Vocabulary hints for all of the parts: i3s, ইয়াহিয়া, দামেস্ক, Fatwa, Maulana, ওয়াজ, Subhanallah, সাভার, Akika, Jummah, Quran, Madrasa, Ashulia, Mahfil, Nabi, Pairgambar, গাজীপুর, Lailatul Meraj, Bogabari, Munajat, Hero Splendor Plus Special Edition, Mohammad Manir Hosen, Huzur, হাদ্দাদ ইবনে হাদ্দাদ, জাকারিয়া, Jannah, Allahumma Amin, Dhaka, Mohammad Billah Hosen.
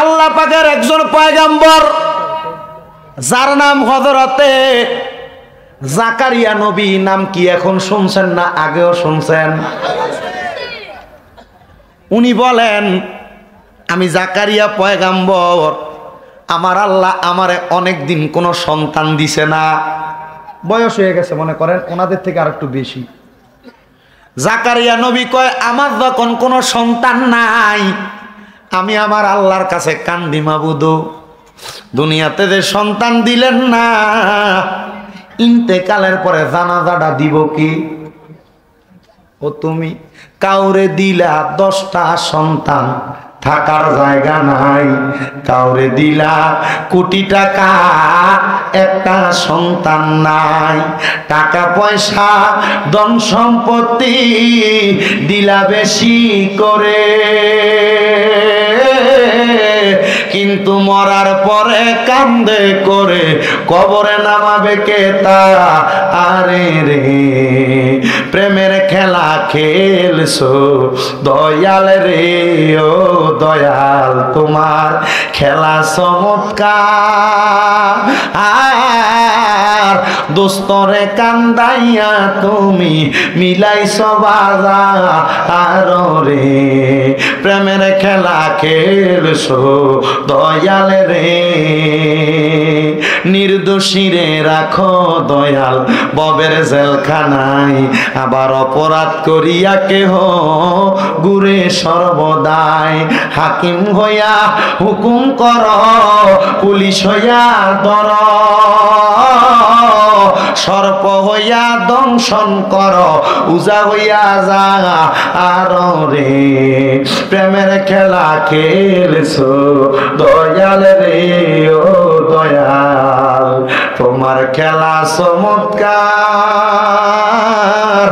আল্লাহ পাকের একজন পয়গম্বর যার নাম হযরতে জাকারিয়া নবী। নাম কি এখন শুনছেন না আগেও শুনছেন? উনি বলেন আমি জাকারিয়া পয়গম্বর, আমার আল্লাহ আমারে অনেকদিন কোনো সন্তান দিছে না। বয়স হয়ে গেছে মনে করেন, ওনাদের থেকে আর একটু বেশি। জাকারিয়া নবী কয় আমার যখন কোনো সন্তান নাই আমি আমার আল্লাহর কাছে কান্দি, মাবুদ দুনিয়াতে যে সন্তান দিলেন না, ইন্তেকালের পরে জানাজাটা দিব কি? ও তুমি কাউরে দিলা 10টা সন্তান, থাকার জায়গা নাই। কাউরে দিলা কোটি টাকা, একটা সন্তান নাই। টাকা পয়সা ধন সম্পত্তি দিলা বেশি করে, কিন্তু মরার পরে কান্দে করে কবরে নামাবে কে তারা? আরে রে প্রেমের খেলা খেলছো দয়াল রে, ও দয়াল তোমার খেলা চমৎকার। আর দোস্তরে কান্দাইয়া তুমি মিলাইছো বাজার। আর রে প্রেমের খেলা খেলছো দয়াল রে, নির্দোষীরে রাখো দয়াল ববের জেলখানায়। আবার অপরাধ করিয়া কেহ গুরে সর্বদাই, হাকিম হইয়া হুকুম কর, পুলিশ হইয়া ধর, সর্প হইয়া দংশন কর, উজা হইয়া যা। আর রে প্রেমের খেলা খেলছো দয়াল রে, ও দয়াল তোমার খেলা চমৎকার।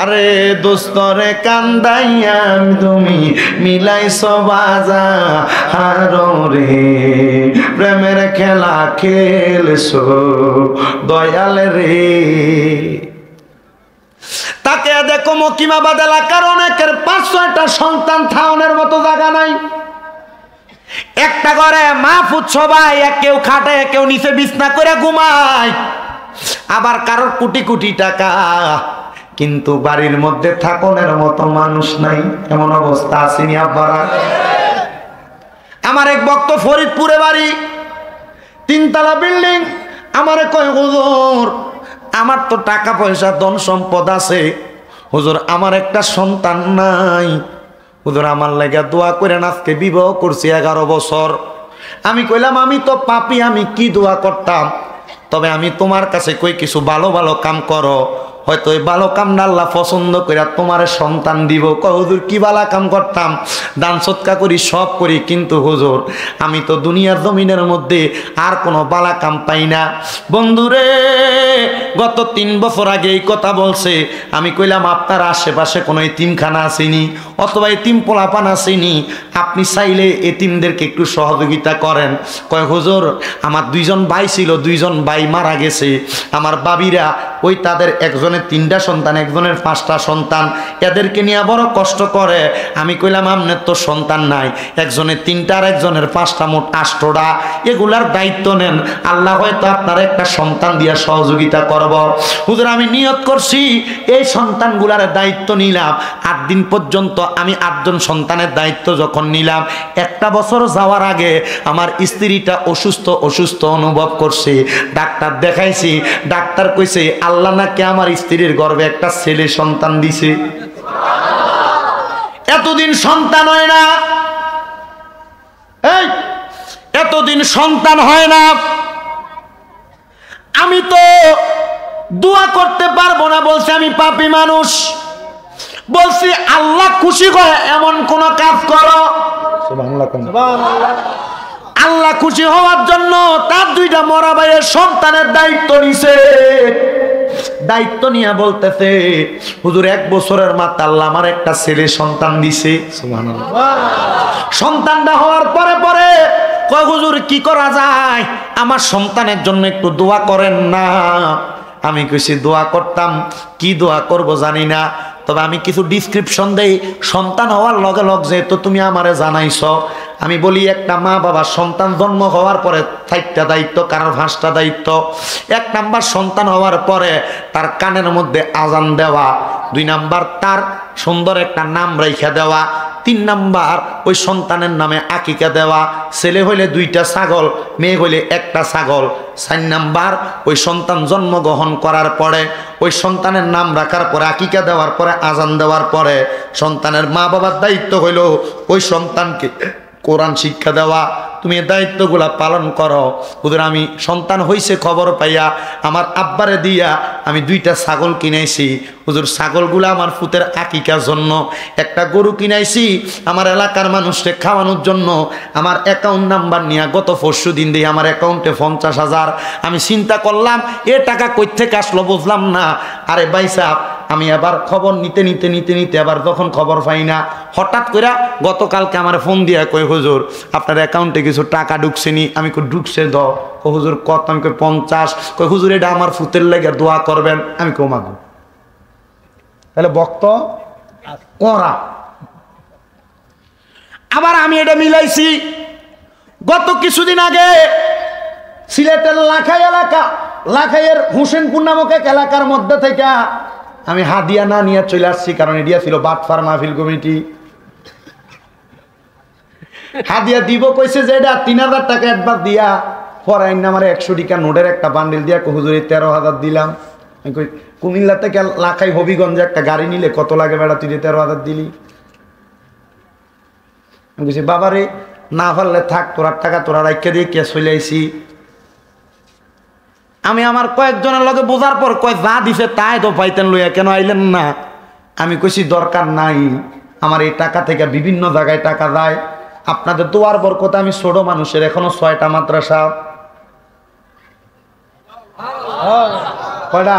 আরে দোস্তরে কান্দাইয়া তুমি মিলাইছো বাজা। আর রে প্রেমের খেলা খেলছো দয়াল রে। তাকে দেখো মকিমাবাদ এলাকার অনেকের 5-6টা সন্তান, থাউনের মতো জায়গা নাই। একটা ঘরে মা পুত সবাই, কেউ খাটে, কেউ নিচে বিছনা করে ঘুমায়, আবার কারোর কোটি কোটি টাকা, কিন্তু বাড়ির মধ্যে থাকনের মতো মানুষ নাই। এমন অবস্থা আসেনি আব্বারা? আমার এক ভক্ত ফরিদপুরে বাড়ি, 3তলা বিল্ডিং। আমারে কয় হুজুর আমার তো টাকা পয়সা ধন সম্পদ আছে, হুজুর আমার একটা সন্তান নাই, হুজুর আমার লাগা দোয়া করেন। আজকে বিবাহ করছি 11 বছর। আমি কইলাম আমি তো পাপী, আমি কি দোয়া করতাম, তবে আমি তোমার কাছে কই কিছু ভালো ভালো কাম করো, হয়তো এই ভালো কাম আল্লাহ পছন্দ করে তোমার সন্তান দিব। কয় হুজুর কি বালা কাম করতাম? দান সৎকা করি, সব করি, কিন্তু হুজুর আমি তো দুনিয়ার জমিনের মধ্যে আর কোনো বালা কাম পাই না। বন্ধুরে গত 3 বছর আগে এই কথা বলছে। আমি কইলাম আপনার আশেপাশে কোনো এতিমখানা আসেনি অথবা এতিম পোলাপান আসেনি, আপনি চাইলে এতিমদেরকে একটু সহযোগিতা করেন। কয় হুজুর আমার 2 ভাই ছিল, 2 ভাই মারা গেছে। আমার বাবিরা ওই তাদের একজন 3টা সন্তান, একজনের 5টা সন্তান, এদেরকে নিয়ে বড় কষ্ট করে। আমি কইলাম আমনের তো সন্তান নাই, একজনের 3টা আর একজনের 5টা, মোট 8টা, এগুলার দায়িত্ব নেন, আল্লাহ হয়তো আপনারা একটা সন্তান দিয়ে সহযোগিতা করব। হুজুর আমি নিয়ত করছি এই সন্তানগুলার দায়িত্ব নিলাম। 8 দিন পর্যন্ত আমি 8জন সন্তানের দায়িত্ব যখন নিলাম, 1টা বছর যাওয়ার আগে আমার স্ত্রীটা অসুস্থ অনুভব করছে। ডাক্তার দেখাইছি, ডাক্তার কইছে আল্লাহ নাকি আমার স্ত্রীর গর্ভে একটা ছেলে সন্তান দিছে। এতদিন সন্তান হয় না, এই এতদিন সন্তান হয় না, আমি তো দোয়া করতে পারবো না। বলছি আমি পাপী মানুষ, বলছি আল্লাহ খুশি হয় এমন কোন কাজ করো। আল্লাহ খুশি হওয়ার জন্য তার 2টা মরা ভাইয়ের সন্তানের দায়িত্ব নিছে। দায়িত্ব নিয়ে বলতেছে হুজুর 1 বছরের মাথা আল্লাহ আমার একটা ছেলে সন্তান দিছে। সন্তানটা হওয়ার পরে পরে কয় হুজুর কি করা যায়, আমার সন্তানের জন্য একটু দোয়া করেন না? আমি কইছি দোয়া করতাম, কি দোয়া করব জানি না। তবে আমি কিছু ডিসক্রিপশন দেই। সন্তান হওয়ার লগে লগ যেহেতু তুমি আমারে জানাইছ, আমি বলি একটা মা বাবার সন্তান জন্ম হওয়ার পরে 4টা দায়িত্ব, কারোর 5টা দায়িত্ব। 1 নাম্বার, সন্তান হওয়ার পরে তার কানের মধ্যে আজান দেওয়া। 2 নাম্বার, তার সুন্দর একটা নাম রেখে দেওয়া। 3 নাম্বার, ওই সন্তানের নামে আকিকা দেওয়া। ছেলে হইলে 2টা ছাগল, মেয়ে হইলে 1টা ছাগল। 4 নাম্বার, ওই সন্তান জন্মগ্রহণ করার পরে ওই সন্তানের নাম রাখার পরে আকিকা দেওয়ার পরে আজান দেওয়ার পরে সন্তানের মা বাবার দায়িত্ব হইল ওই সন্তানকে কোরআন শিক্ষা দেওয়া। তুমি এই দায়িত্বগুলা পালন করো। হুজুর, আমি সন্তান হইছে খবর পাইয়া আমার আব্বারে দিয়া আমি 2টা ছাগল কিনাইছি। হুজুর, ছাগলগুলা আমার ফুতের আকিকার জন্য। 1টা গরু কিনাইছি আমার এলাকার মানুষকে খাওয়ানোর জন্য। আমার অ্যাকাউন্ট নাম্বার নিয়ে গত পরশু দিন দিয়ে আমার অ্যাকাউন্টে 50,000। আমি চিন্তা করলাম এ টাকা কই থেকে আসলো বুঝলাম না। আরে ভাই সাহেব, আমি আবার খবর নিতে নিতে নিতে নিতে আবার যখন খবর পাই না, হঠাৎ করে গতকালকে আমার ফোন দিয়া কই, হুজুর আপনার অ্যাকাউন্টে কিছু টাকা ঢুকছে নি। আমি কই ঢুকছে দাও। কই হুজুর কত? আমি কই 50। কই হুজুর এটা আমার ফুতের লাগে দোয়া করবেন। আমি কই মাগো তাহলে বক্ত কোরা। আবার আমি এটা মিলাইছি। গত কিছুদিন আগে সিলেটের লাখাই এলাকা, লাখাইয়ের হোসেনপুর নামক এক এলাকার মধ্যে থেকে আমি হাদিয়া না নিয়ে চলে আসছি, কারণ এডিয়া ছিল বাটফার মাহফিল কমিটি। হাদিয়া দিব কইছে যে এটা 3,000 টাকা অ্যাডভান্স দিয়া পরে আমার 100 টাকা নোটের একটা বান্ডিল দিয়া হুজুরে 13,000 দিলাম। আমি কই কুমিল্লা থেকে লাখাই হবিগঞ্জে একটা গাড়ি নিলে কত লাগে বেড়া, তুই 13,000 দিলি। আমি কইছি বাবারে না পারলে থাক, তোরা টাকা তোরা রাখিয়া দিয়ে কে চলে আইছি। আমি আমার কয়েকজনের লগে বোঝার পর কয় যা দিছে তাই তো পাইতেন, লইয়া কেন আইলেন না? আমি কইছি দরকার নাই, আমার এই টাকা থেকে বিভিন্ন জায়গায় টাকা যায়। আপনাদের দোয়ার বরকতে আমি ছোট মানুষের এখনো 6টা মাদ্রাসা, কয়টা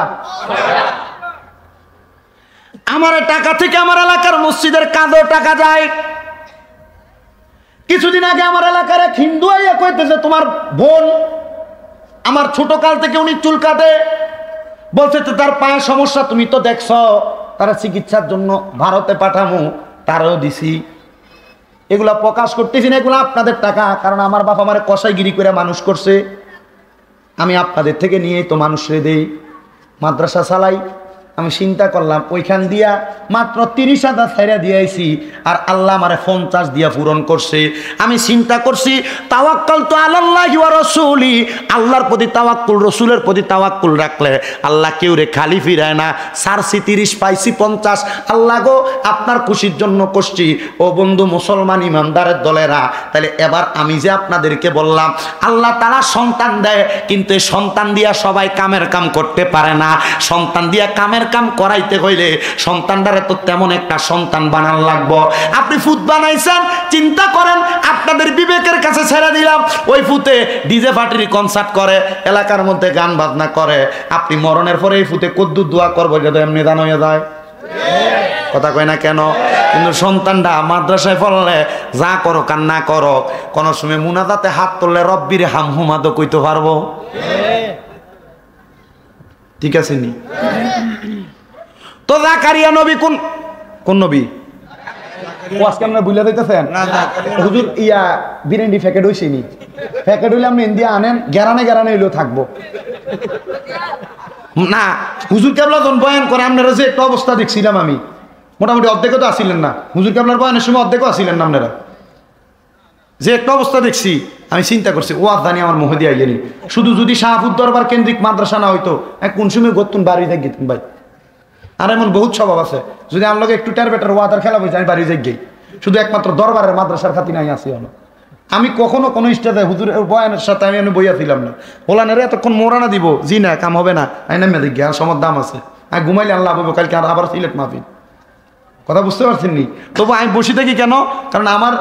আমার টাকা থেকে আমার এলাকার মসজিদের কাজও টাকা যায়। কিছুদিন আগে আমার এলাকার এক হিন্দু আইয়া কইতেছে তোমার বোন, আমার ছোট কাল থেকে উনি চুল কাটে, বলছে তো তার পায়ে সমস্যা, তুমি তো দেখছ, তারা চিকিৎসার জন্য ভারতে পাঠামু, তারও দিছি। এগুলা প্রকাশ করতেছি না, এগুলো আপনাদের টাকা, কারণ আমার বাবা আমার কষাইগিরি করে মানুষ করছে, আমি আপনাদের থেকে নিয়েই তো মানুষরে দেই, মাদ্রাসা চালাই। আমি চিন্তা করলাম ওইখান দিয়া মাত্র 30,000 ছাইরা দিয়েছি, আর আল্লাহ আমারে 50 দিয়া পূরণ করছে। আমি চিন্তা করছি তাওয়াক্কুল তো আলাল্লাহি ওয়া রাসূলি, আল্লাহর প্রতি তাওয়াক্কুল, রসুলের প্রতি তাওয়াক্কুল রাখলে আল্লাহ কেউ রে খালি ফিরায় না। সারছি 30, পাইছি 50, আল্লাহ গো আপনার খুশির জন্য করছি। ও বন্ধু মুসলমান ইমানদারের দলেরা, তাহলে এবার আমি যে আপনাদেরকে বললাম আল্লাহ তারা সন্তান দেয়, কিন্তু এই সন্তান দিয়া সবাই কামের কাম করতে পারে না। সন্তান দিয়া কামের কাম করাইতে হইলে সন্তানদারে তো তেমন একটা সন্তান বানান লাগবো। আপনি ফুট বানাইছেন, চিন্তা করেন আপনাদের বিবেকের কাছে ছেড়ে দিলাম, ওই ফুটে ডিজে পার্টির কনসার্ট করে, এলাকার মধ্যে গান বাজনা করে, আপনি মরণের পরে এই ফুটে কদ্দুর দোয়া করবো, এটা তো এমনি দান হয়ে যায়, কথা কয় না কেন? কিন্তু সন্তানটা মাদ্রাসায় পড়লে যা করো কার না করো, কোনো সময় মুনাজাতে হাত তুললে রব্বির হাম হুমাদো কইতে পারবো, ঠিক আছে নি? তো জাকারিয়া নবী কোন কোন নবী ওয়াজ কেমনে বুইলা দিতেছেন হুজুর? ইয়া বিরিয়ানি প্যাকেট হইছে নি? প্যাকেট হইলে আপনি ইন্ডিয়া আনেন, গেরানে গেরানে হইলো থাকবো না। হুজুর কেবলা যখন বয়ান করে আপনারা যে একটা অবস্থা দেখছিলাম আমি, মোটামুটি অর্ধেকও তো আসিলেন না। হুজুর কেবলার বয়ানের সময় অর্ধেকও আসিলেন না আপনারা, যে একটা অবস্থা দেখছি। আমি চিন্তা করছি ওয়াজ জানি আমার মুখ দিয়ে আইলেনি, শুধু যদি শাহপুর দরবার কেন্দ্রিক মাদ্রাসা না হইতো কোন সময় গতুন বাড়ি যাই গেতুন ভাই। আর এমন বহুত স্বভাব আছে, যদি আমার একটু টার বেটার ওয়াদার খেলা বলছি আমি বাড়ি যাই গেই, শুধু একমাত্র দরবারের মাদ্রাসার খাতি নাই আসি। হলো আমি কখনো কোনো স্টেজে হুজুরের বয়ানের সাথে আমি বইয়া ছিলাম না। ওলানের এতক্ষণ মোরানা দিব জি না, কাম হবে না, আমি নামে দেখি আর সমর দাম আছে, আমি ঘুমাইলে আল্লাহ বলবো কালকে আর আবার সিলেট মাহফিল, কথা বুঝতে পারছেন নি? তবু আমি বসে থাকি কেন? কারণ আমার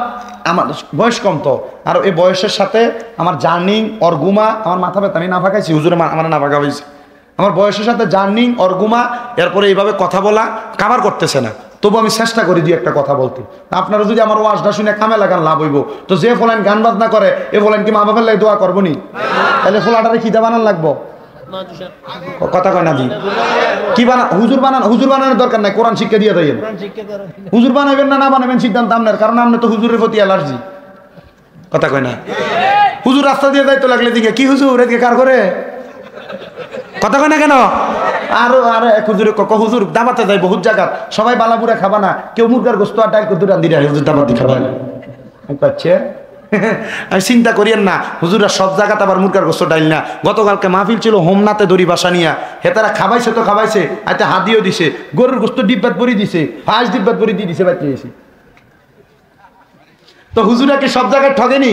বয়স কম তো, আর এই বয়সের সাথে আমার জার্নিং অর্গুমা, আমার মাথা ব্যথা, আমি না ফাঁকাইছি হুজুর, আমার না ফাঁকা হয়েছে, আমার বয়সের সাথে জার্নিং অর্গুমা, এরপরে এইভাবে কথা বলা কাভার করতেছে না। তবু আমি চেষ্টা করি দুই একটা কথা বলতে। আপনারা যদি আমার ওয়াজটা শুনে কামে লাগান লাভ হইব। তো যে ফলান গান বাজনা করে এ ফলান কি মা বাবার লাগে দোয়া করবো নি? তাহলে ফোলাটারে খিদা বানান লাগবো কথা কয় না জি কি বানা হুজুর বানান হুজুর বানানোর দরকার নাই কোরআন শিক্ষা দিয়ে দেন হুজুর বানাবেন না না বানাবেন সিদ্ধান্ত আপনার কারণ আপনি তো হুজুরের প্রতি অ্যালার্জি কথা কয় না হুজুর রাস্তা দিয়ে যাইতো লাগলে দিকে কি হুজুর এদিকে কার করে কথা কয় না কেন আর আর এক হুজুরে কক হুজুর দামাতে যাই বহুত জায়গা সবাই বালাপুরা খাবা না কেউ মুরগার গোশত আর ডাল কুদুরান দিরা হুজুর দামাতে খাবা না কইছে আমি চিন্তা করিয়েন না হুজুরা সব জায়গাতে আবার মুরগার গোশত ডাল না গতকালকে মাহফিল ছিল হোমনাতে দড়ি বাসা নিয়া হেতারা খাবাইছে তো খাবাইছে আইতে হাদিও দিছে গরুর গোশত ডিব্বাত পরি দিছে ফাঁস ডিব্বাত পরি দিয়ে দিছে বাইতেছে তো হুজুরা কি সব জায়গায় ঠগেনি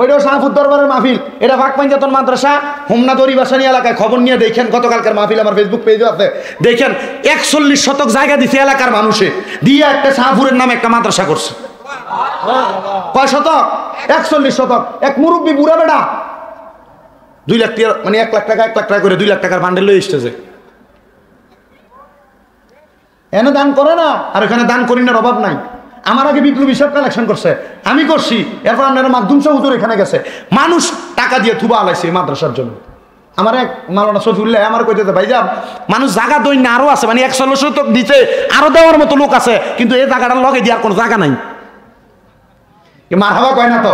ওইটাও শাহপুর দরবারের মাহফিল এটা ভাগ পাঞ্জাতন মাদ্রাসা হোমনা দড়ি বাসানি এলাকায় খবর নিয়ে দেখেন গতকালকার মাহফিল আমার ফেসবুক পেজও আছে দেখেন ৪১ শতক জায়গা দিছে এলাকার মানুষে দিয়ে একটা শাহপুরের নামে একটা মাদ্রাসা করছে কয় শতক ৪১ শতক এক মুরব্বী বুড়া বেটা ২ লাখ টাকা মানে ১ লাখ টাকা ১ লাখ টাকা করে ২ লাখ টাকার বান্ডেল লয়ে এসেছে এনে দান করে না আর এখানে দান করি না অভাব নাই আমার আগে বিপ্লবী সব কালেকশন করছে আমি করছি এরপর আপনারা মাধ্যম সহ হুজুর এখানে গেছে মানুষ টাকা দিয়ে থুবা আলাইছে মাদ্রাসার জন্য আমার এক মাওলানা সফিউল লাহ আমার কইতে ভাই যান মানুষ জায়গা দই না আরও আছে মানে ১১ শতক দিতে আরও দেওয়ার মতো লোক আছে কিন্তু এই জায়গাটার লগে দিয়ে আর কোনো জায়গা নাই মার হাওয়া কয় না তো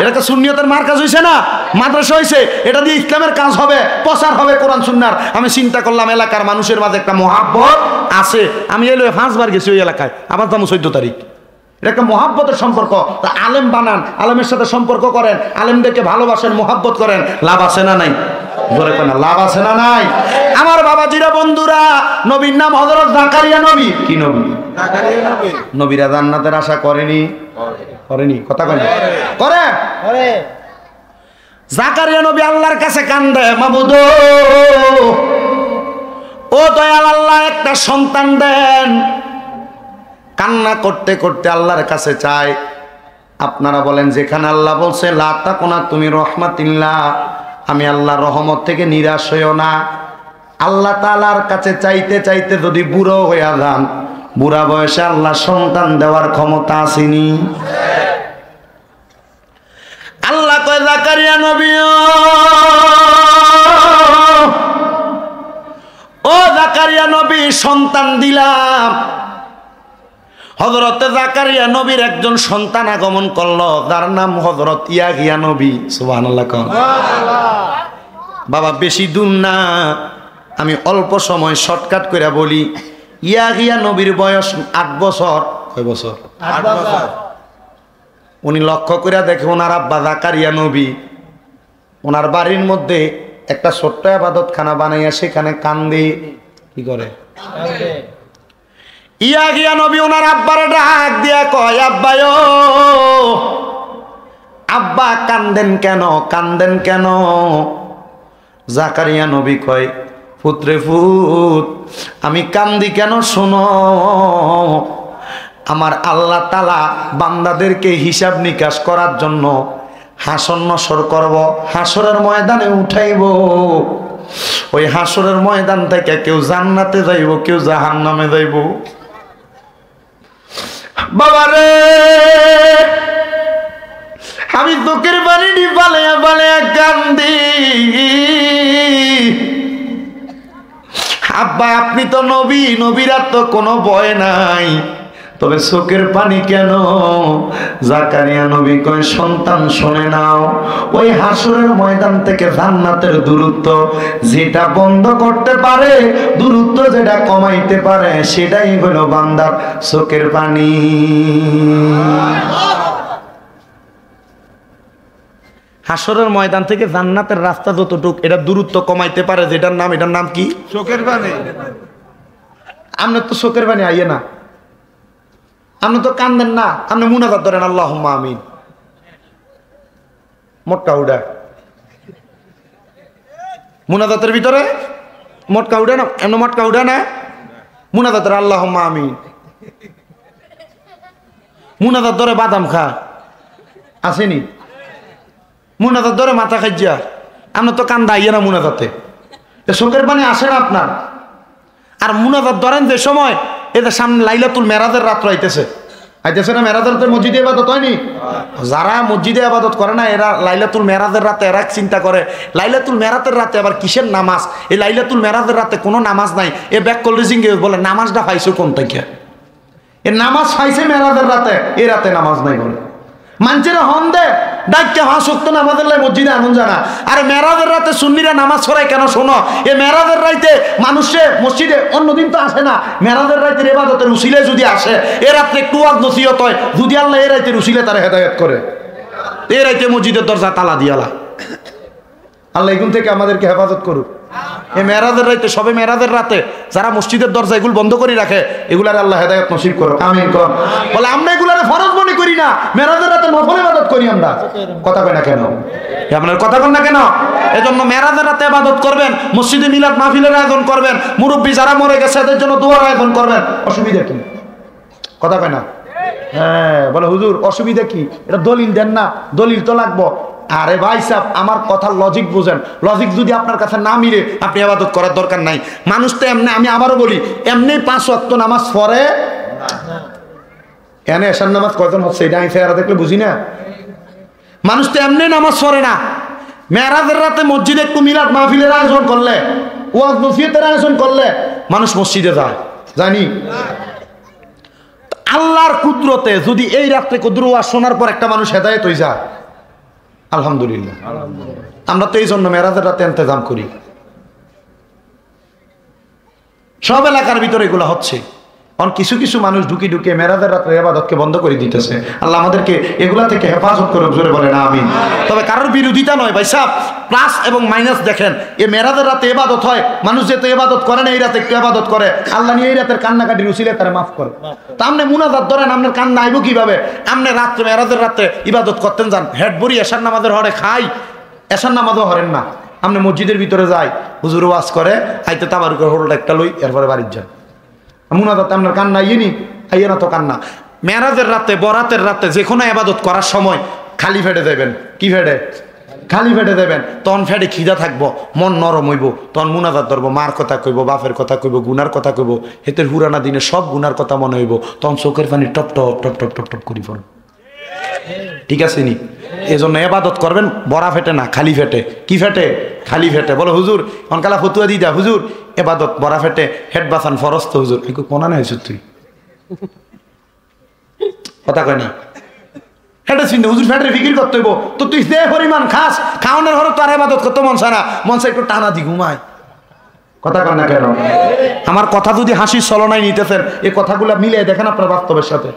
এটা তো সুন্নিয়তের মার কাজ হয়েছে না মাদ্রাসা হয়েছে এটা দিয়ে ইসলামের কাজ হবে প্রচার হবে কোরআন সুন্নার আমি চিন্তা করলাম এলাকার মানুষের মাঝে একটা মহাব্বত আছে আমি এলো ৫ বার গেছি ওই এলাকায় আবার দাম ১৪ তারিখ এটা একটা মহাব্বতের সম্পর্ক তা আলেম বানান আলেমের সাথে সম্পর্ক করেন আলেমদেরকে ভালোবাসেন মহাব্বত করেন লাভ আছে না নাই ধরে কেন লাভ আছে না নাই আমার বাবাজিরা বন্ধুরা নবীর নাম হযরত জাকারিয়া নবী কি নবী জাকারিয়া নবী নবীরা জান্নাতের আশা করেনি করেনি কথা কয় না করে করে জাকারিয়া নবী আল্লাহর কাছে কান্দে মাবুদ ও দয়াল আল্লাহ একটা সন্তান দেন কান্না করতে করতে আল্লাহর কাছে চায় আপনারা বলেন যেখানে আল্লাহ বলছে লা তাকুনা তুমি রহমাতিল্লাহ আমি আল্লাহর রহমত থেকে নিরাশ হইও না আল্লাহ তাআলার কাছে চাইতে চাইতে যদি বুড়ো হইয়া যান বুড়া বয়সে আল্লাহ সন্তান দেওয়ার ক্ষমতা আসেনি আল্লাহ কয় জাকারিয়া নবী ও জাকারিয়া নবী সন্তান দিলাম হযরতে জাকারিয়া নবীর একজন সন্তান আগমন করল তার নাম হযরত ইয়াহিয়া নবী সুবহানাল্লাহ বাবা বেশি দূর না আমি অল্প সময় শর্টকাট করে বলি ইয়াহিয়া নবীর বয়স ৮ বছর কয় বছর ৮ বছর উনি লক্ষ্য করে দেখে ওনার আব্বা জাকারিয়া নবী ওনার বাড়ির মধ্যে একটা ছোট্ট ইবাদতখানা বানাইয়া সেখানে কান্দে কি করে ইয়াহিয়া নবী ওনার আব্বার ডাক দিয়া কয় আব্বায়ো আব্বা কান্দেন কেন কান্দেন কেন জাকারিয়া নবী কয় পুত্রে পুত আমি কান্দি কেন শোনো আমার আল্লাহ তাআলা বান্দাদেরকে হিসাব নিকাশ করার জন্য হাসর নসর করব হাসরের ময়দানে উঠাইব ওই হাসরের ময়দান থেকে কেউ জান্নাতে যাইব কেউ জাহান্নামে যাইব বাবা রে আমি দুঃখের বাড়ি পালাইয়া পালাইয়া কান্দি আব্বা আপনি তো নবী নবীরা তো কোনো ভয় নাই তবে চোখের পানি কেন জাকারিয়া নবী কয় সন্তান শুনে নাও ওই হাসরের ময়দান থেকে জান্নাতের দূরত্ব যেটা বন্ধ করতে পারে দূরত্ব যেটা কমাইতে পারে সেটাই হলো বান্দার চোখের পানি হাসরের ময়দান থেকে জান্নাতের রাস্তা যতটুক এটা দূরত্ব কমাইতে পারে যেটার নাম এটার নাম কি চোখের পানি আপনার তো চোখের পানি আইয়ে না আপনি তো কান্দেন না আপনি মুনাজাত ধরেন আল্লাহুম্মা আমিন মোটকা উড়া মুনাজাতের ভিতরে মোটকা উড়া না এমন মোটকা উড়া না মুনাজাত ধরে আল্লাহুম্মা আমিন মুনাজাত ধরে বাদাম খা আসেনি মুনাজাত ধরে মাথা খাইয়া আপনি তো কান্দা আইয়ে না মুনাজাতে শোকের পানি আসে না আপনার আর মুনাজাত ধরেন যে সময় এদের সামনে লাইলাতুল মেরাজের রাত রাইতেছে আইতেছেনা মেরাজের তো মসজিদে ইবাদত হয়নি। যারা মসজিদে ইবাদত করে না এরা লাইলাতুল মেরাজের রাতে এরা চিন্তা করে লাইলাতুল মেরাজের রাতে আবার কিসের নামাজ, এই লাইলাতুল মেরাজের রাতে কোনো নামাজ নাই। এ ব্যাক কলেজিং এ বলে নামাজটা পাইছো কোন থেকে, এ নামাজ পাইছে মেরাজের রাতে, এই রাতে নামাজ নাই বলে মানছেরা হন দে ডাক্কা হাসক্ত নামাজের লাই মসজিদে আনুন জানা। আর মেরাজের রাতে সুন্নিরা নামাজ পড়ায় কেন শোনো, এ মেরাজের রাতে মানুষে মসজিদে অন্যদিন তো আসে না, মেরাজের রাতে ইবাদতের উসিলে যদি আসে এ রাতে একটু ওয়াজ নসিহত হয়, যদি আল্লাহ এই রাতে উসিলে তার হেদায়েত করে এই রাতে মসজিদের দরজা তালা দিয়ালা। আল্লাহ এগুন থেকে আমাদেরকে হেফাজত করুক। এ মেরাজের রাতে সবে মেরাজের রাতে যারা মসজিদের দরজা এগুলো বন্ধ করে রাখে এগুলার আল্লাহ হেদায়েত নসিব করুক, আমিন কর। বলে আমরা এগুলারে ফরজ মনে করি না, মেরাজের রাতে নফল ইবাদত করি আমরা, কথা কই না কেন, আপনার কথা কন না কেন? এজন্য মেরাজের রাতে ইবাদত করবেন, মসজিদে মিলাদ মাহফিলের আয়োজন করবেন, মুরব্বী যারা মরে গেছে তাদের জন্য দোয়ার আয়োজন করবেন, অসুবিধা কি, কথা কই না? হ্যাঁ বলে হুজুর অসুবিধা কি, এটা দলিল দেন না, দলিল তো লাগবো। আরে ভাই সাহেব আমার কথা লজিক বুঝেন, লজিক যদি আপনার কাছে না মিলে আপনি ইবাদত করার দরকার নাই। মানুষ তো এমনি, আমি আবারও বলি, এমনি পাঁচ ওয়াক্ত নামাজ পড়ে এনে এশার নামাজ কয়জন হচ্ছে এটা আমি চেহারা দেখলে বুঝি না। মানুষ তো এমনি নামাজ পড়ে না, মেরাজের রাতে মসজিদে একটু মিলাদ মাহফিলের আয়োজন করলে, ওয়াজ নসিহতের আয়োজন করলে মানুষ মসজিদে যায়, জানি আল্লাহর কুদরতে যদি এই রাত্রে কুদর ওয়াজ শোনার পর একটা মানুষ হেদায়েত হয়ে যায় আলহামদুলিল্লাহ। আমরা তো এই জন্য মেরাজের রাতে ইন্তজাম করি, সব এলাকার ভিতরে এগুলো হচ্ছে, কারণ কিছু কিছু মানুষ ঢুকি ঢুকে মেরাজের রাতে ইবাদতকে বন্ধ করে দিতেছে। আল্লাহ আমাদেরকে এগুলা থেকে হেফাজত করে, জোরে বলেন আমিন। তবে কারোর বিরোধিতা নয় ভাই সাহেব, প্লাস এবং মাইনাস দেখেন। এ মেরাজের রাতে ইবাদত হয়, মানুষ যেহেতু ইবাদত করে না এই রাতে একটু ইবাদত করে, আল্লাহ নিয়ে এই রাতের কান্নাকাটির উসিলে তারা মাফ করে। তা আপনি মুনাজাত ধরেন, আপনার কান্না আইব কিভাবে? আপনি রাত্রে মেরাজের রাতে ইবাদত করতেন যান, হেড ভরি এশার নামাজের হরে খাই, এশার নামাজও হরেন না, আপনি মসজিদের ভিতরে যাই, হুজুর ওয়াজ করে, আইতে তাবার করে হোলটা একটা লই, এরপরে বাড়ির যান, মুনাজাত আপনার কান্না ইয়েনি আইয়ে না তো কান্না। মেরাজের রাতে বরাতের রাতে যে কোনো ইবাদত করার সময় খালি ফেটে দেবেন, কি ফেটে খালি ফেটে দেবেন, তন ফেটে খিদা থাকবো, মন নরম হইব, তন মুনাজাত ধরবো, মার কথা কইব, বাপের কথা কইব, গুনার কথা কইব, হেতের হুরানা দিনে সব গুনার কথা মনে হইব, তন চোখের পানি টপ টপ টপ টপ টপ টপ করি ফেল, ঠিক আছে নি? এই জন্য ইবাদত করবেন বড়া ফেটে না, খালি ফেটে, কি ফেটে খালি ফেটে। বলো হুজুর অনকালা ফতুয়া দি দা হুজুর ইবাদত বড়া ফেটে হেড বাসান ফরজ তো হুজুর, কিন্তু কোনা নাই হুজুর তুই কথা কই না, হেডে সিন হুজুর ফেটে ফিকির করতে হইব, তো তুই যে পরিমাণ খাস খাওনের হরে তার ইবাদত করতে মন সারা, মন সারা একটু টানা দি ঘুমায়, কথা কই না কেন? আমার কথা যদি হাসির ছলনায় নিতেছেন, এই কথাগুলো মিলে দেখেন আপনার বাস্তবের সাথে।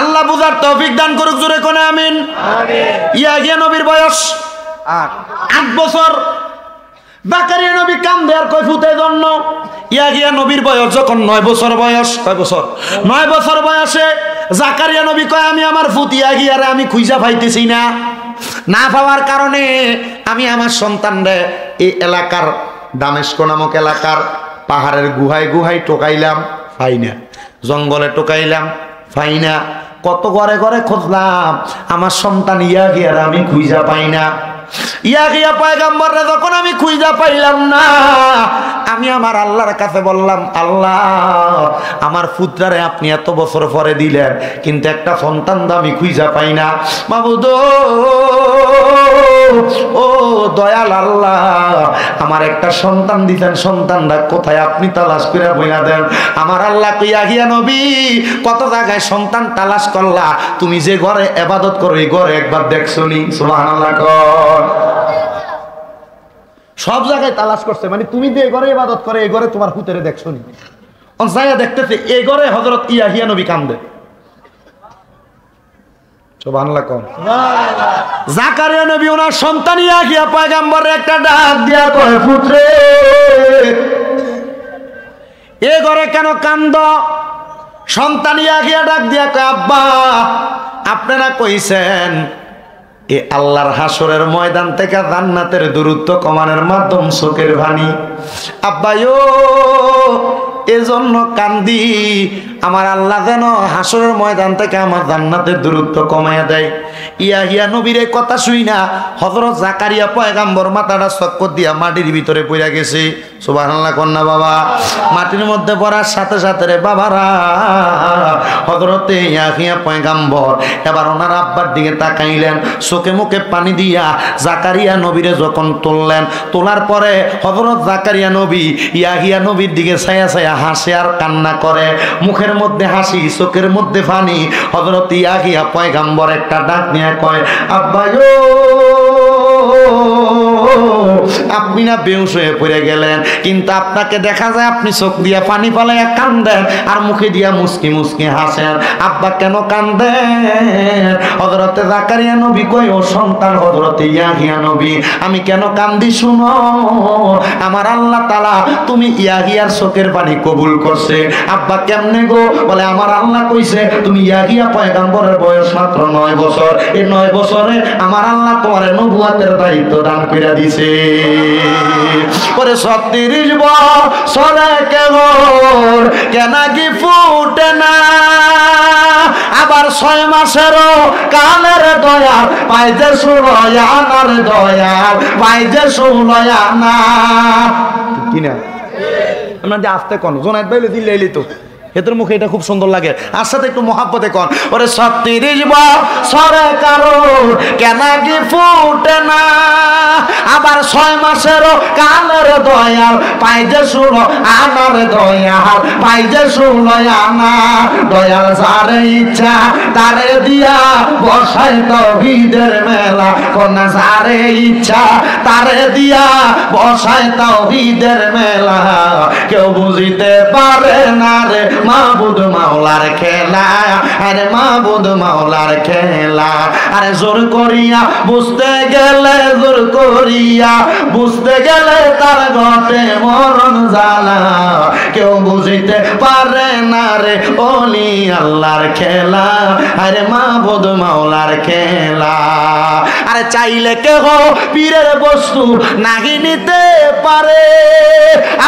আল্লাহ বুঝার তৌফিক দান করুক, জোরে কোন আমিন। ইয়াহিয়া নবীর বয়স 8 বছর, জাকারিয়া নবী কাম দেয়ার কই ফুতের জন্য। ইয়াহিয়া নবীর বয়স যখন 9 বছর বয়স, 9 বছর বয়সে জাকারিয়া নবী কয় আমি আমার ফুত ইয়াহিয়ারে আমি খুঁজা পাইতেছি না, না পাওয়ার কারণে আমি আমার সন্তানরে এই এলাকার দামেস্ক নামক এলাকার পাহাড়ের গুহায় গুহায় টোকাইলাম পাই না, জঙ্গলে টোকাইলাম পাই না, কত ঘরে ঘরে খুঁজলাম আমার সন্তান ইয়াহিয়ার আমি খুঁজা পাই না। ইয়াহিয়া পয়গম্বররে যখন আমি খুঁজা পাইলাম না, আমি আমার আল্লাহর কাছে বললাম আল্লাহ আমার পুত্রারে আপনি এত বছর পরে দিলেন কিন্তু একটা সন্তান আমি খুঁজা পাই না, মাবুদ ও দয়াল আল্লাহ আমার একটা সন্তান দিলেন, সন্তানরা কোথায় আপনি তালাশ করে বইনা দেন। আমার আল্লাহ ইয়াহিয়া নবী কত জায়গায় সন্তান তালাশ করলা, তুমি যে ঘরে ইবাদত করো এই ঘরে একবার দেখছনি? সুবহানাল্লাহ কর। সব জায়গায় তালাশ করছে, মানে তুমি যে ঘরে ইবাদত করে এই ঘরে তোমার হুতেরে দেখছনি? অন জায়গা দেখতেছে এই ঘরে হযরত ইয়াহিয়া নবী কান্দে, জাকারিয়া নবী ওনার সন্তান ইয়াহিয়া পয়গম্বর একটা ডাক দিয়া কয় পুত্রে এ ঘরে কেন কান্দ? সন্তান ইয়াহিয়া ডাক দিয়া কয় আব্বা আপনারা কইছেন এ আল্লাহর হাসরের ময়দান থেকে জান্নাতের দূরত্ব কমানোর মাধ্যম চোখের ভানি, আব্বায়ো এজন্য কান্দি আমার আল্লাহ যেন হাসরের ময়দান থেকে আমার জান্নাতের দূরত্ব কমায়া দেয়। ইয়াহিয়া নবীর এই কথা শুই না হযরত জাকারিয়া পয়গাম্বর মাথাটা চক্কর দিয়া মাটির ভিতরে পড়ে গেছে। সুবহানাল্লাহ কন্যা বাবা মাটির মধ্যে পড়ার সাথে সাথে রে বাবারা হযরতে ইয়াহিয়া পয়গাম্বর এবার ওনার আব্বার দিকে তাকাইলেন, চোখে মুখে পানি দিয়া জাকারিয়া নবীরে যখন তুললেন, তোলার পরে হযরত জাকারিয়া নবী ইয়াহিয়া নবীর দিকে ছায়া ছায়া হাসে আর কান্না করে, মুখের মধ্যে হাসি চোখের মধ্যে পানি। হযরত ইয়াহিয়া পয়গাম্বর একটা ডাক নিয়ে কয়, আব্বা আপনি না বেহুশ হয়ে পড়ে গেলেন, কিন্তু আপনাকে দেখা যায় আপনি চোখ দিয়া পানি পালাইয়া কান্দেন আর মুখে দিয়া মুসকি মুসকি হাসেন, আব্বা কেন কান্দেন? হযরতে জাকারিয়া নবী কয়, ও সন্তান হযরতে ইয়াহিয়া নবী, আমি কেন কান্দি শুনো, আমার আল্লাহ তাআলা তুমি ইয়াহিয়ার চোখের পানি কবুল করছে। আব্বা কেমনে গো? বলে আমার আল্লাহ কইছে তুমি ইয়াহিয়া পয়গম্বরের বয়স মাত্র 9 বছর, এই 9 বছরে আমার আল্লাহ তোমার নবুয়াতের দায়িত্ব দান করে দিছে। পরে 36 বছরে কেবল কেনাকি ফুটে না, আবার 6 মাসেরও কালের দয়াল পাইতে সুরয়ানার দয়াল পাইতে সুরয়ানা কিনা আমরা যে আসতে কোন জোনায়েদ ভাই দিল্লাইলি তো হেতর মুখে এটা খুব সুন্দর লাগে, আর সাথে একটু মহাব্বতে কন, ওরে 36 বছরে কারো কেনাকি ফুটে না, আবার 6 মাসেরও কালের দয়াল পাইজে শুনো আমার দয়াল পাইজে শুনো আমার দয়াল, যারে ইচ্ছা তারে দিয়া বসায় তাওহীদের মেলা কন্যা, যারে ইচ্ছা তারে দিয়া বসায় তাওহীদের মেলা, কেউ বুঝিতে পারে না রে মাহবুদ মাওলার খেলা, আরে মাহবুদ মাওলার খেলা, আরে জোর করিয়া বুঝতে গেলে জোর করিয়া বুঝতে গেলে তার ঘটে মরণ জ্বালা, কেউ বুঝিতে পারে না রে ওলি আল্লাহর খেলা, আরে মাহবুদ মাওলার খেলা, আরে চাইলে কেহ পীরের বস্তু নাহি নিতে পারে,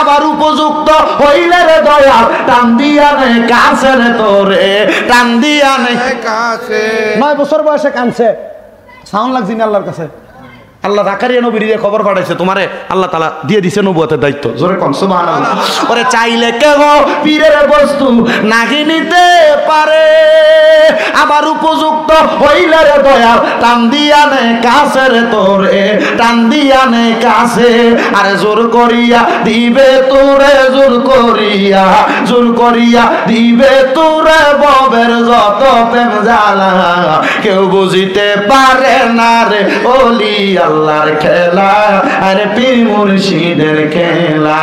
আবার উপযুক্ত হইলে রে দয়াল টান দিয়া নে কাছে রে তোরে টান দিয়া নে কাছে। 9 বছর বয়সে কানছে, সাউন্ড লাগছে না আল্লাহর কাছে। আল্লাহ জাকারিয়া নবীর দিয়ে খবর পাঠাইছে তোমারে আল্লাহ তাআলা দিয়ে দিছে নবুয়তের দায়িত্ব, জোরে কোন সুবহানাল্লাহ। ওরে চাইলে কেহ পীরের বস্তু নাহি নিতে পারে, আবার উপযুক্ত হইলে রে দয়াল টান দিয়া নে কাছে রে তোরে টান দিয়া নে কাছে, আরে জোর করিয়া দিবে তোরে জোর করিয়া দিবে তোরে ববের যত প্রেম জ্বালা, কেউ বুঝিতে পারে না রে ওলি আল্লাহর খেলা, আরে পীর মুর্শিদের খেলা।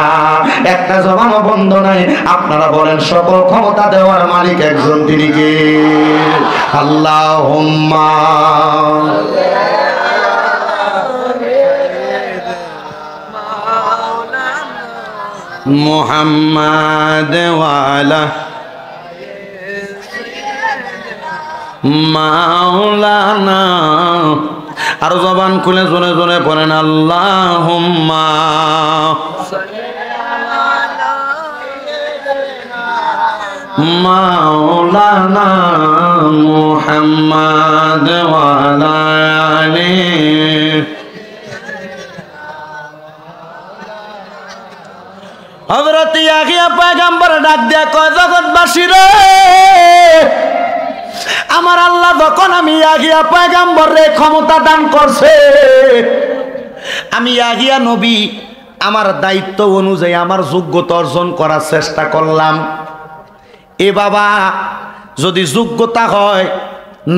একটা জবান বন্ধ নাই, আপনারা বলেন সকল ক্ষমতা দেওয়ার মালিক একজন, তিনি কে? আল্লাহুম্মা মুহাম্মাদ ওয়ালা মাওলানা। আর জবান খুলে জোরে জোরে পড়েন আল্লাহুম্মা মাওলানা মুহাম্মাদ ওয়া আলিহি। হযরত ইয়াহিয়া পয়গম্বর ডাক দিয়া কয়, জগৎবাসী রে, আমার আল্লাহ যখন আমি ইয়াহিয়া পয়গম্বরে ক্ষমতা দান করছে, আমি ইয়াহিয়া নবী আমার দায়িত্ব অনুযায়ী আমার যোগ্যতা অর্জন করার চেষ্টা করলাম। এ বাবা, যদি যোগ্যতা হয়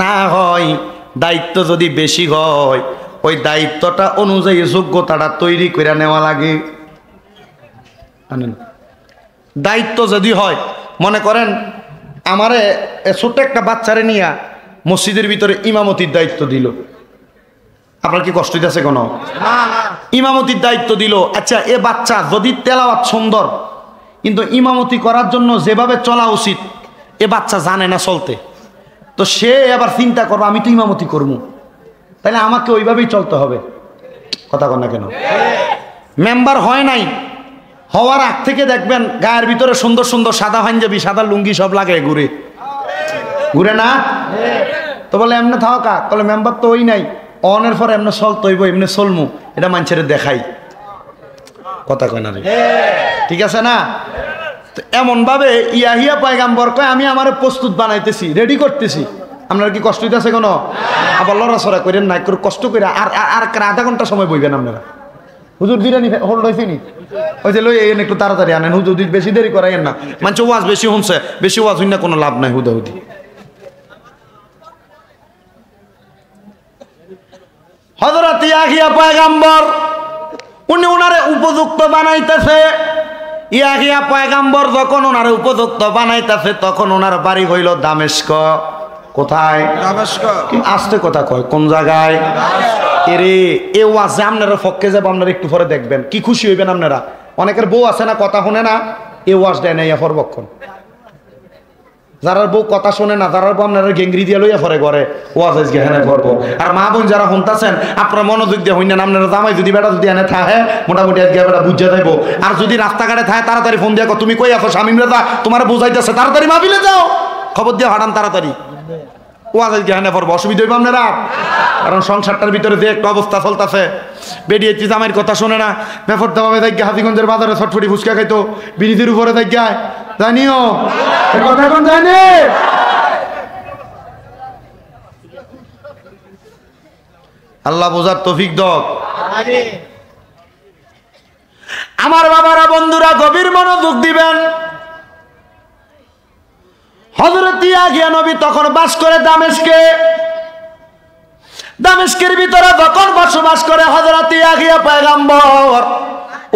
না হয়, দায়িত্ব যদি বেশি হয়, ওই দায়িত্বটা অনুযায়ী যোগ্যতাটা তৈরি করে নেওয়া লাগে। দায়িত্ব যদি হয়, মনে করেন আমারে ছোট্ট একটা বাচ্চারে নিয়ে মসজিদের ভিতরে ইমামতির দায়িত্ব দিল, আপনার কি কষ্ট হইতেছে কোন? ইমামতির দায়িত্ব দিল। আচ্ছা, এ বাচ্চা যদি তেলাওয়াত সুন্দর, কিন্তু ইমামতি করার জন্য যেভাবে চলা উচিত এ বাচ্চা জানে না চলতে, তো সে আবার চিন্তা করবো আমি তো ইমামতি করবো, তাহলে আমাকে ওইভাবেই চলতে হবে, কথা কন না কেন? মেম্বার হয় নাই, হওয়ার আগ থেকে দেখবেন গায়ের ভিতরে সুন্দর সুন্দর সাদা পাঞ্জাবি সাদা লুঙ্গি সব লাগে ঘুরে ঘুরে না তো বলে এমনি থাও কা বলে মেম্বার তো ওই নাই অনের পর এমনি চল তৈব এমনি চলমু এটা মানুষের দেখাই কথা কয় না রে ঠিক আছে না তো এমন ভাবে ইয়াহিয়া পয়গাম্বর কয় আমি আমার প্রস্তুত বানাইতেছি রেডি করতেছি আপনার কি কষ্ট হইতাছে কোনো আবার লড়াছড়া করেন না একটু কষ্ট করে আর আর আধা ঘন্টা সময় বইবেন আপনারা হুজুর দিরানি হোল্ড হইছে নি ওই যে লই এনে একটু তাড়াতাড়ি আনেন হুজুর দিন বেশি দেরি করায়েন না মানে ওয়াজ বেশি হচ্ছে বেশি ওয়াজ হই না কোনো লাভ নাই হুদাহুদি হযরত ইয়াহিয়া পয়গাম্বর উনি ওনারে উপযুক্ত বানাইতেছে ইয়াহিয়া পয়গাম্বর যখন ওনারে উপযুক্ত বানাইতেছে তখন ওনার বাড়ি হইল দামেস্ক কোথায় দামেস্ক আস্তে কথা কয় কোন জায়গায় এরে এ ওয়াজে আপনারা ফক্কে যাব আপনারা একটু পরে দেখবেন কি খুশি হইবেন আপনারা অনেকের বউ আছে না কথা শুনে না এ ওয়াজ দেয় না ইয়া ফরবক্ষণ যারা বউ কথা শুনে না যারা বউ আপনারা গেঙ্গরি দিয়ে লইয়া ফরে ঘরে ওয়াজ আজকে এখানে করবো আর মা বোন যারা শুনতেছেন আপনারা মনোযোগ দিয়ে হইনেন আপনারা জামাই যদি বেটা যদি এনে থাকে মোটামুটি আজকে বেটা বুঝে যাইবো আর যদি রাস্তাঘাটে থাকে তাড়াতাড়ি ফোন দিয়ে তুমি কই আছো স্বামী রেজা তোমার বুঝাইতেছে তাড়াতাড়ি মাহফিলে যাও খবর দিয়ে হাঁটান তাড়াতাড়ি ওয়াজ আজকে এখানে করবো অসুবিধা হইব আপনারা কারণ সংসারটার ভিতরে যে একটা অবস্থা চলতেছে বেরিয়েছি জামাইয়ের কথা শোনে না ব্যাপারটা ভাবে দেখ গিয়ে হাতিগঞ্জের বাজারে ছটফটি ফুচকা খাইতো বিরিজের উপরে দেখ গায় জানিও কথা কোন জানি আল্লাহ বোঝার তৌফিক দক আমিন আমার বাবারা বন্ধুরা গভীর মনোযোগ দিবেন হযরত ইয়াহিয়া নবী তখন বাস করে দামেস্কে দামেস্কের ভিতরে যখন বসবাস করে হযরত ইয়াহিয়া পয়গম্বর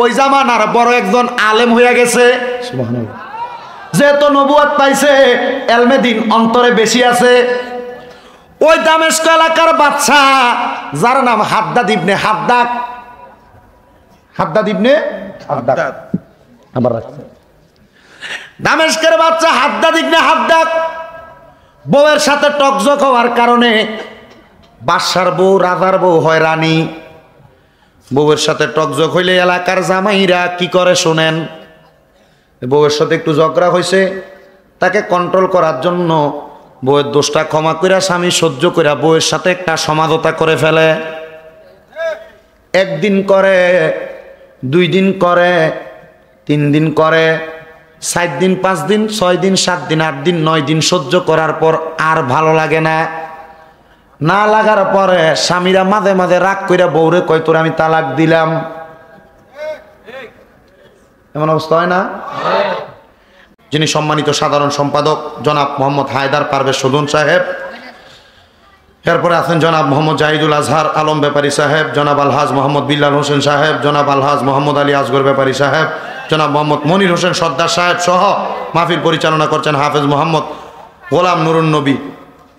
ওই জামানার বড় একজন আলেম হয়ে গেছে সুবহানাল্লাহ যেহেতু নবুয়ত পাইছে এলমে দ্বীন অন্তরে বেশি আছে ওই দামেস্ক এলাকার বাদশা যার নাম হাদ্দাদ ইবনে হাদ্দাদ হাদ্দাদ ইবনে হাদ্দাদ আবার রাখছে দামেস্কের বাদশা হাদ্দাদ ইবনে হাদ্দাদ বউয়ের সাথে টকঝক হওয়ার কারণে বাদশার বউ রাজার বউ হয় রানী বউয়ের সাথে টকঝক হইলে এলাকার জামাইরা কি করে শোনেন বউয়ের সাথে একটু ঝগড়া হয়েছে তাকে কন্ট্রোল করার জন্য বউয়ের দোষটা ক্ষমা কইরা স্বামী সহ্য কইরা বউয়ের সাথে একটা সমাধতা করে ফেলে একদিন করে 2 দিন করে 3 দিন করে 7 দিন 5 দিন 6 দিন 7 দিন 8 দিন 9 দিন সহ্য করার পর আর ভালো লাগে না না লাগার পরে স্বামীরা মাঝে মাঝে রাগ কইরা বউরে কয় তোর আমি তালাক দিলাম এমন অবস্থা হয় না যিনি সম্মানিত সাধারণ সম্পাদক জনাব মোহাম্মদ হায়দার পারভেজ সুদন সাহেব এরপরে আছেন জনাব মোহাম্মদ জাহিদুল আজহার আলম ব্যাপারী সাহেব জনাব আলহাজ মোহাম্মদ বিল্লাহ হোসেন সাহেব জনাব আলহাজ মোহাম্মদ আলী আসগর ব্যাপারী সাহেব জনাব মোহাম্মদ মনির হোসেন সর্দার সাহেব সহ মাহফিল পরিচালনা করছেন হাফিজ মোহাম্মদ গোলাম নুরুল নবী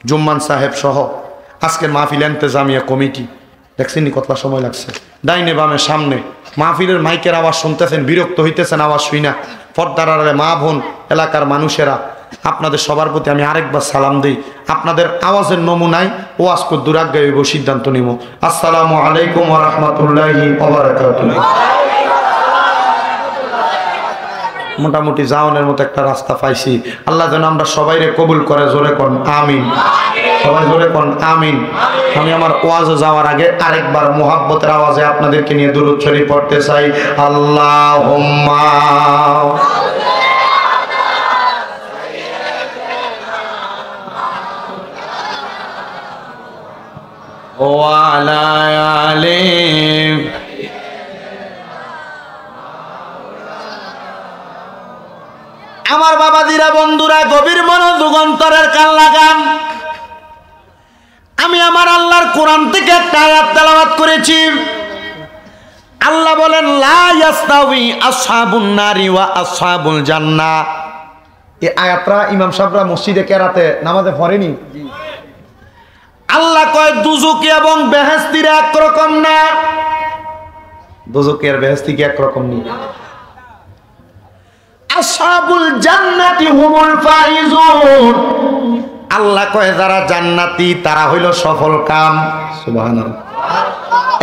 জুম্মান সাহেব সহ আজকের মাহফিল ইন্তেজামিয়া কমিটি দেখছেন কতটা সময় লাগছে ডাইনে বামে সামনে মাহফিলের মাইকের আওয়াজ শুনতেছেন বিরক্ত হইতেছেন আওয়াজ শুই না পর্দার আড়ালে মা বোন এলাকার মানুষেরা আপনাদের সবার প্রতি আমি আরেকবার সালাম দিই আপনাদের আওয়াজের নমুনায় ওয়াজ কর দুরাগ্যে হইব সিদ্ধান্ত নিব আসসালামু আলাইকুম ওয়া রাহমাতুল্লাহি ওয়া বারাকাতুহ মোটামুটি জাওনের মতো একটা রাস্তা পাইছি আল্লাহ যেন আমরা সবাইরে কবুল করে জোরে কোন আমিন সবাই জোরে কোন আমিন আমি আমার ওয়াজে যাওয়ার আগে আরেকবার মুহাব্বতের আওয়াজে আপনাদেরকে নিয়ে দুরূদ শরীফ পড়তে চাই আল্লাহুম্মা ওয়া আলা আলি আমার বাবাজিরা বন্ধুরা গভীর মনোযোগ অন্তরের কান লাগান আমি আমার আল্লাহর কোরআন থেকে একটা আয়াত তেলাওয়াত করেছি আল্লাহ বলেন লা ইয়াস্তাউই আসহাবুন নারি ওয়া আসহাবুল জান্নাহ এই আয়াতটা ইমাম সাহেবরা মসজিদে কেরাতে নামাজে পড়েনি আল্লাহ কয় দুজকি এবং বেহেশতি এক রকম না দুজকি আর বেহেশতি কি এক রকম নেই আসহাবুল জান্নাতি হুমুল ফাইজুন আল্লাহ কয় যারা জান্নাতি তারা হইল সফল কাম সুবহানাল্লাহ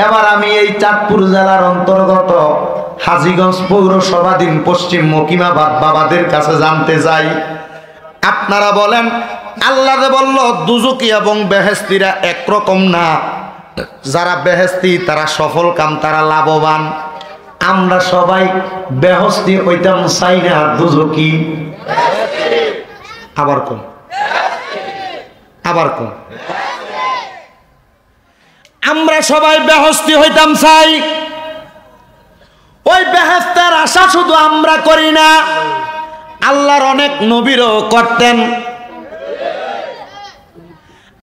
এবার আমি এই চাঁদপুর জেলার অন্তর্গত হাজীগঞ্জ পৌরসভা দিন পশ্চিম মকিমাবাদ বাবাদের কাছে জানতে যাই, আপনারা বলেন আল্লাহ বলল দুজকি এবং বেহেস্তিরা একরকম না, যারা বেহেস্তি তারা সফল কাম, তারা লাভবান। আমরা সবাই বেহেস্তি হইতাম চাই না, দুজকি আবার কোন আমরা সবাই বেহেস্তি হইতাম চাই, ওই বেহেস্তের আশা শুধু আমরা করি না, আল্লাহর অনেক নবীরও করতেন।